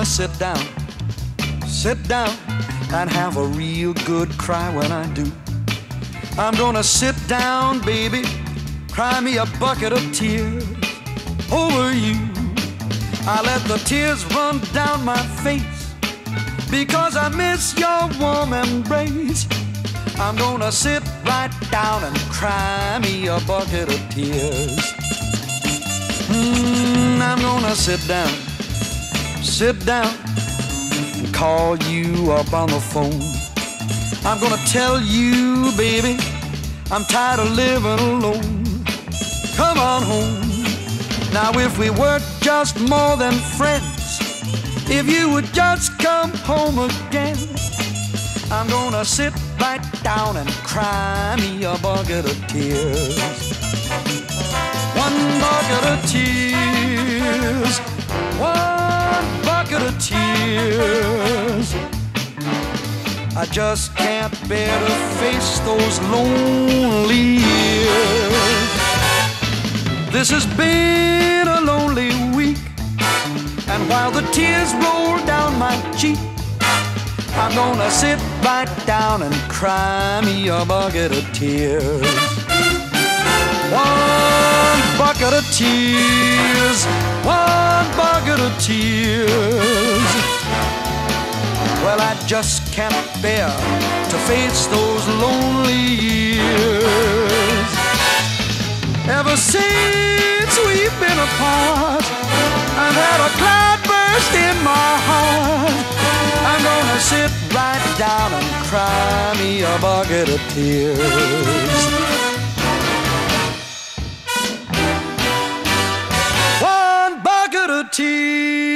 gonna sit down, and have a real good cry when I do. I'm gonna sit down, baby, cry me a bucket of tears over you. I let the tears run down my face because I miss your warm embrace. I'm gonna sit right down and cry me a bucket of tears. I'm gonna sit down, and call you up on the phone. I'm gonna tell you, baby, I'm tired of living alone. Come on home. Now if we were just more than friends, if you would just come home again, I'm gonna sit right down and cry me a bucket of tears. One bucket of tears, one bucket of tears. I just can't bear to face those lonely years. This has been a lonely week, and while the tears roll down my cheek, I'm gonna sit right down and cry me a bucket of tears. One bucket of tears, one bucket of tears. Well, I just can't bear to face those lonely years. Ever since we've been apart, I've had a cloud burst in my heart. I'm gonna sit right down and cry me a bucket of tears. One bucket of tears.